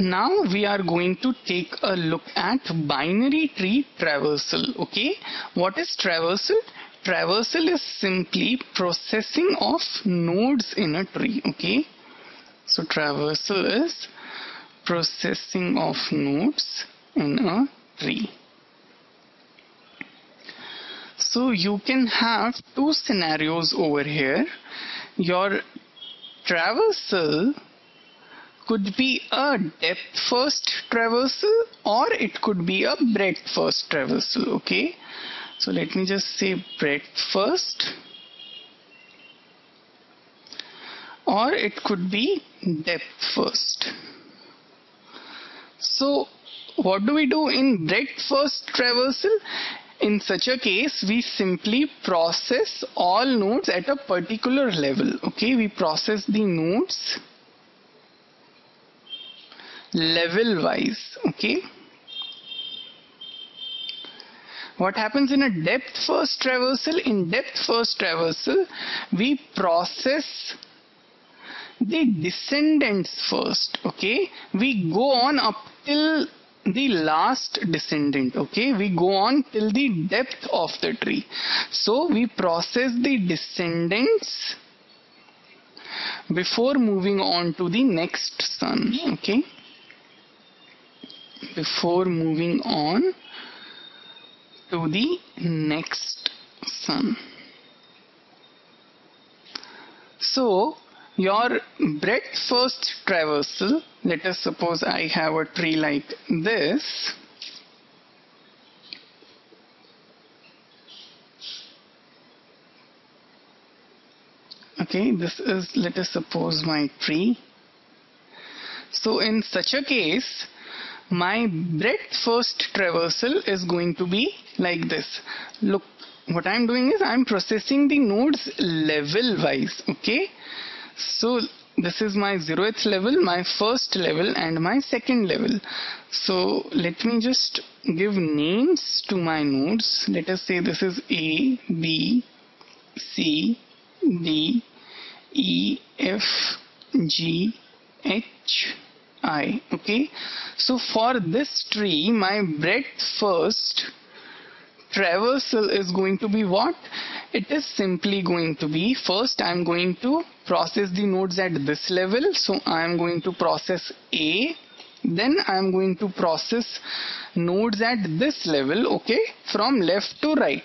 Now we are going to take a look at binary tree traversal. Okay, what is traversal? Traversal is simply processing of nodes in a tree. Okay, so traversal is processing of nodes in a tree. So you can have two scenarios over here. Your traversal could be a depth first traversal or it could be a breadth first traversal. Okay, so let me just say breadth first, or it could be depth first. So what do we do in breadth first traversal? In such a case, we simply process all nodes at a particular level. Okay, we process the nodes level wise. Okay, what happens in a depth first traversal? In depth first traversal, we process the descendants first. Okay, we go on up till the last descendant. Okay, we go on till the depth of the tree. So we process the descendants before moving on to the next son. Okay, before moving on to the next son. So your breadth first traversal, let us suppose I have a tree like this. Okay, this is, let us suppose, my tree. So in such a case, my breadth first traversal is going to be like this. Look, what I'm doing is I'm processing the nodes level wise. Okay, so this is my 0th level, my first level and my second level. So let me just give names to my nodes. Let us say this is A, B, C, D, E, F, G, H, I. Okay, so for this tree, my breadth first traversal is going to be what? It is simply going to be, first I am going to process the nodes at this level. So I am going to process A, then I am going to process nodes at this level, okay, from left to right.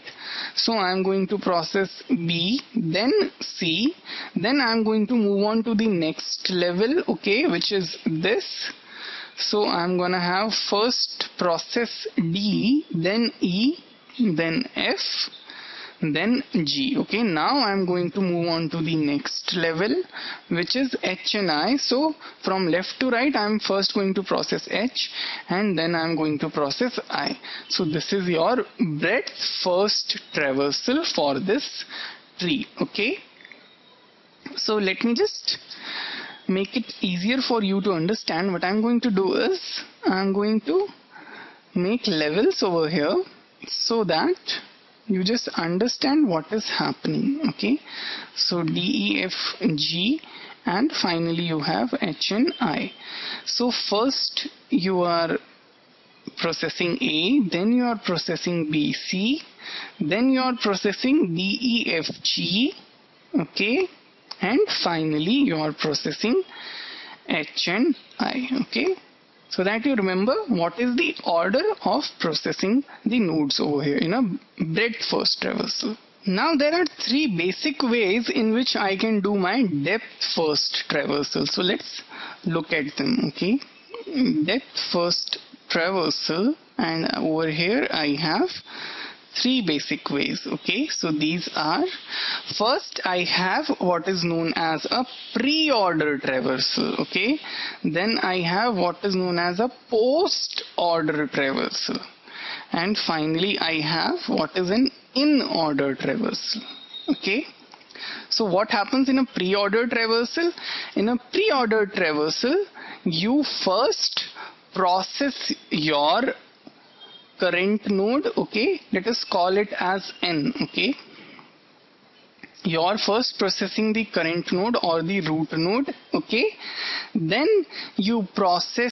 So I am going to process B, then C, then I am going to move on to the next level, okay, which is this. So I am going to have first process D, then E, then F, then G. Okay, now I'm going to move on to the next level, which is H and I. So from left to right, I'm first going to process H and then I'm going to process I. So this is your breadth first traversal for this tree. Okay, so let me just make it easier for you to understand. What I'm going to do is I'm going to make levels over here so that you just understand what is happening. Okay, so D, E, F, G, and finally you have H and I. So first you are processing A, then you are processing B, C, then you are processing D, E, F, G, okay, and finally you are processing H and I. Okay, so that you remember what is the order of processing the nodes over here in a breadth first traversal. Now there are three basic ways in which I can do my depth first traversal. So let's look at them. Okay, depth first traversal, and over here I have three basic ways. Okay, so these are, first I have what is known as a pre-order traversal. Okay, then I have what is known as a post-order traversal, and finally I have what is an in-order traversal. Okay, so what happens in a pre-order traversal? In a pre-order traversal, you first process your current node. Okay, let us call it as N. Okay, you are first processing the current node or the root node. Okay, then you process